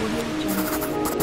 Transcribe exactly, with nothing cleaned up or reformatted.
AudioJungle.